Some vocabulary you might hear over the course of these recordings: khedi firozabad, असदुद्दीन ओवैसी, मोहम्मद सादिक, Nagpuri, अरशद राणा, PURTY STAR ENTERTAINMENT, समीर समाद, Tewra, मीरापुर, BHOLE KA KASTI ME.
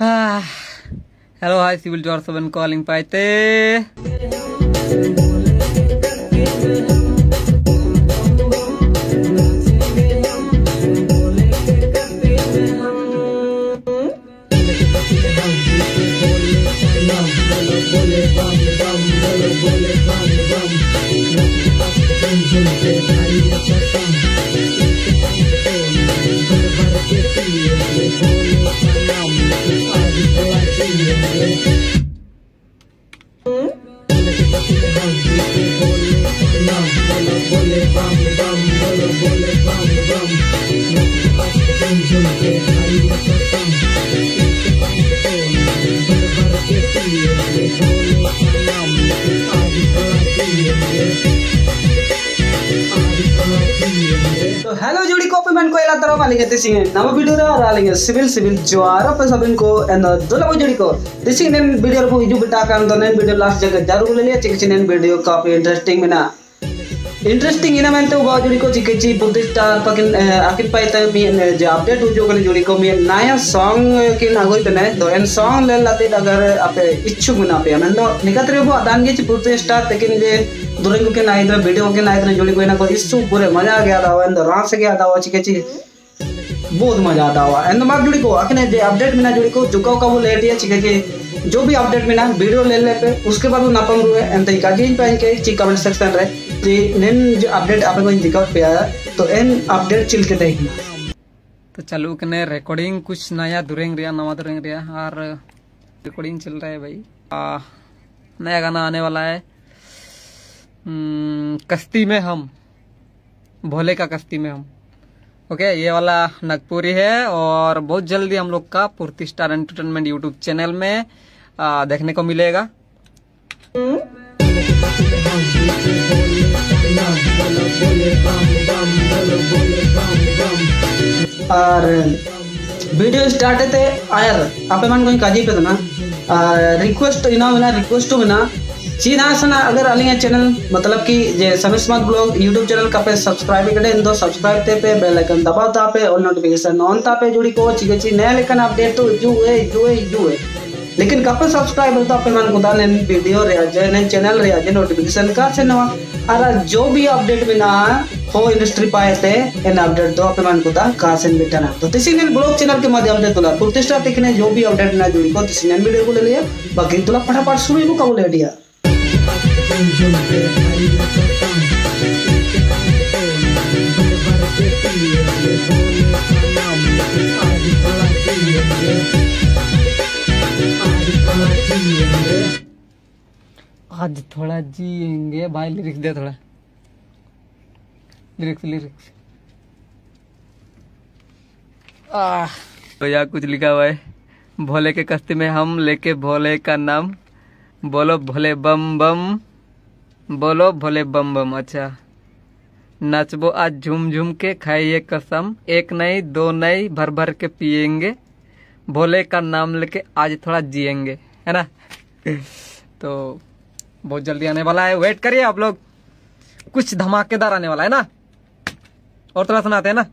Hello hi civil to are seven calling पाइते। तो hello जोड़ी कॉपी मैन को एला तरफ आलेंगे तिसिंग नव वीडियो रे आलेंगे सिविल ज्वार पे सबिन को एंड दोला जोड़ी को तिसिंग ने वीडियो रे हिजु बेटा काम दने वीडियो लास्ट जगह जरूर ले लिया चिकचिन वीडियो काफी इंटरेस्टिंग में ना इंटरेस्टिंग इन मेनते बा जोड़ी को चिकची पुर्टी स्टार पकिन आकिन पाइता में जो अपडेट हो जो जोड़ी को में नया सॉन्ग के नागोई तने दो एंड सॉन्ग ले लाते अगर आप इच्छुक बना पे हम तो निकतरे वो अदान के पुर्टी स्टार लेकिन जे दुरंग के नाइद वीडियो के नाइद जोड़ी कोई ना कोई इससे पूरे मजा आ गया दावा एंड रास गया दावा चिकेची बहुत मजा आता हुआ एंड मार जोड़ी को अखने जे अपडेट मिला जोड़ी को जुका का वो लेट या चिकेची जो भी अपडेट मिला वीडियो ले ले पे उसके बाद वो नापम हुए एंड तरीका जी पेन के ची कमेंट सेक्शन रे जे नेन जो अपडेट आपन को दिखा पे तो एन अपडेट चिल के देखना तो चालू कने रिकॉर्डिंग कुछ नया दुरंग रिया नवा दुरंग रिया और रिकॉर्डिंग चल रहा है भाई। नया गाना आने वाला है कश्ती में हम, भोले का कश्ती में हम। ओके, ये वाला नागपुरी है और बहुत जल्दी हम लोग का पूर्ति स्टार एंटरटेनमेंट यूट्यूब चैनल में देखने को मिलेगा। और वीडियो स्टार्ट थे आयर आप मन कोई काजी पे तो ना रिक्वेस्ट इना बिना रिक्वेस्ट बिना चीना सना अगर आलिया चैनल मतलब कि जे समीर समाद blog YouTube channel का पे सब्सक्राइब कर दे सब्सक्राइब ते पे बेल आइकन दबा ता पे और नोटिफिकेशन ऑन ता पे जुड़ी को चीज ची नया लेकिन अपडेट तो जुए लेकिन कापे सब्सक्राइब होता पे मन गोदा ने वीडियो रे जे ने चैनल रे जे नोटिफिकेशन का से नवा और जो भी अपडेट बिना हो इंडस्ट्री पाएते एन अपडेट तो पे मन गोदा का से बेटाना तो तिसिन ब्लॉग चैनल के माध्यम से तोला प्रतिष्ठा देखने जो भी अपडेट ना जुड़ी को तिसिन वीडियो को ले लिया बाकी तोला फटाफट शुरू को ले दिया। आज थोड़ा जिएंगे भाई। लिरिक्स दे थोड़ा लिरिक्स तो यहाँ कुछ लिखा हुआ है भोले के कश्ती में हम लेके भोले का नाम बोलो भोले बम बम बोलो भोले बम बम। अच्छा नाचबो आज झूम झूम के खाइए कसम एक नहीं दो नहीं भर भर के पिएंगे भोले का नाम लेके आज थोड़ा जिएंगे है ना। तो बहुत जल्दी आने वाला है वेट करिए आप लोग कुछ धमाकेदार आने वाला है ना। और थोड़ा सुनाते हैं ना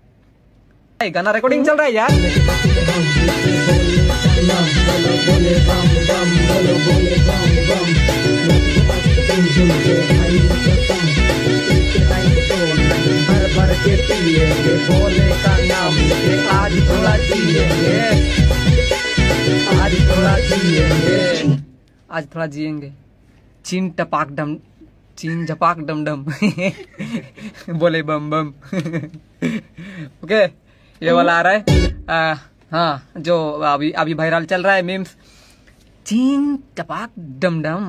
गाना रिकॉर्डिंग चल रहा है यार। आज थोड़ा जिएंगे चीन टपाक डम चीन झपाक डम डम बोले बम बम। ओके ये वाला आ रहा है हाँ जो अभी वायरल चल रहा है मीम्स चीन टपाक डम डम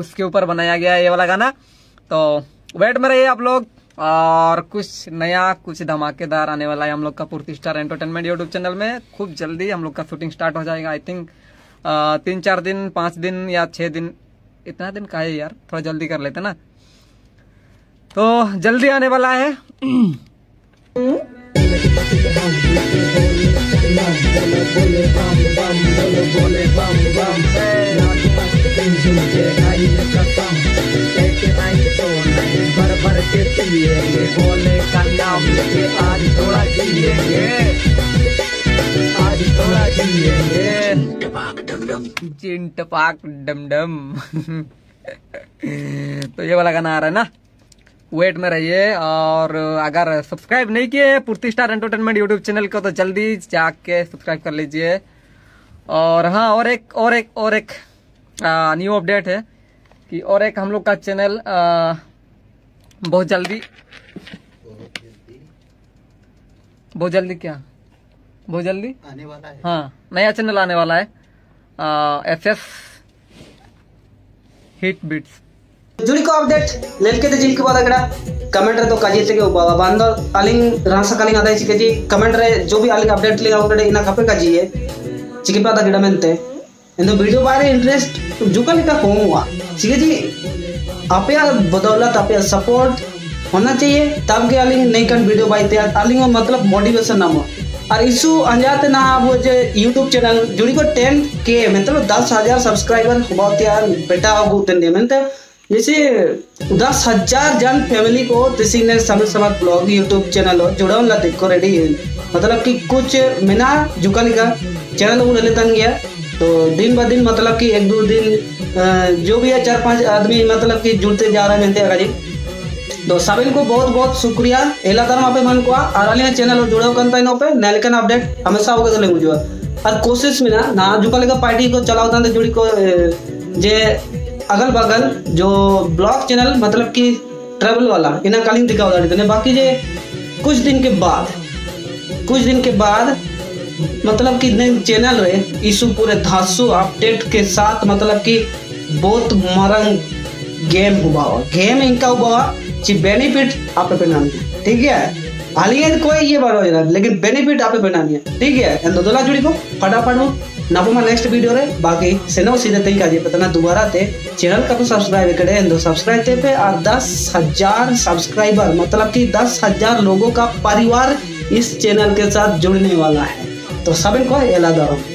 उसके ऊपर बनाया गया है ये वाला गाना। तो वेट में रहिए आप लोग और कुछ नया कुछ धमाकेदार आने वाला है हम लोग का पूर्ति स्टार एंटरटेनमेंट यूट्यूब चैनल में। खूब जल्दी हम लोग का शूटिंग स्टार्ट हो जाएगा आई थिंक 3-4 दिन 5 दिन या 6 दिन इतना दिन का है यार थोड़ा जल्दी कर लेते ना। तो जल्दी आने वाला है आज थोड़ा चिंटपाक डमडम। तो ये वाला गाना आ रहा है ना, वेट में रहिए। और अगर सब्सक्राइब नहीं किए पूर्ति स्टार एंटरटेनमेंट यूट्यूब चैनल को तो जल्दी जाके सब्सक्राइब कर लीजिए। और हाँ, और एक न्यू अपडेट है कि और एक हम लोग का चैनल बहुत जल्दी आने वाला है। हाँ, नया चैनल आने वाला है, एसएस हिट बीट्स। जुड़ी को अपडेट लेके ते जिल के बाद अगड़ा कमेंट रे तो काजी से के बाबा बांदो अलिंग रासा कलिंग आदाई से के जी कमेंट रे जो भी अलिंग अपडेट लेगा ओकडे इना खपे काजी है चिकिपा अगड़ा मेनते इंदो वीडियो बारे इंटरेस्ट जुका लेका कोम हुआ ठीक है जी। आपे बदौलत आपे सपोर्ट होना चाहिए तब के अलिंग नई कन वीडियो बाइते अलिंग मतलब मोटिवेशन नाम और इशू अंजाते ना वो जो यूट्यूब चैनल जुड़ी को 10K मतलब 10,000 सब्सक्राइबर बहुत यार बेटा हो उतने मेनते जैसे 10,000 जन फैमिली को किसी ने समीर समाज ब्लॉग यूट्यूब चैनल जुड़ा देखो रेडी है मतलब कि कुछ मेना जुका लिखा चैनल वो ले तन गया तो दिन ब दिन मतलब कि एक दो दिन जो भी है 4-5 आदमी मतलब कि जुड़ते जा रहे हैं जी। तो सभी को बहुत बहुत शुक्रिया एलादार पे मन को आरालिया चैनल जुड़े कन पे नलकन अपडेट हमेशा होगा तो ले और कोशिश में ना जुका लिखा पार्टी को चलाओ जुड़ी को जे अगल बगल जो ब्लॉग चैनल मतलब कि ट्रैवल वाला इना कालिंग दिखा उदाहरण बाकी जे कुछ दिन के बाद मतलब कि चैनल रहे इशू पूरे धासु अपडेट के साथ मतलब कि बहुत मरंग गेम इनका हुआ जी बेनिफिट आप बनानी है ठीक है हालिया कोई ये बार हो जाना लेकिन बेनिफिट आप बनानी है ठीक है। दो जुड़ी को फटाफट नापो मैं नेक्स्ट वीडियो रे बाकी सेनो सीधे तई काजे पतना दोबारा ते चैनल का तो सब्सक्राइब करे दो सब्सक्राइब ते पे और 10,000 सब्सक्राइबर मतलब कि 10,000 लोगों का परिवार इस चैनल के साथ जुड़ने वाला है तो सब इनको एला दो।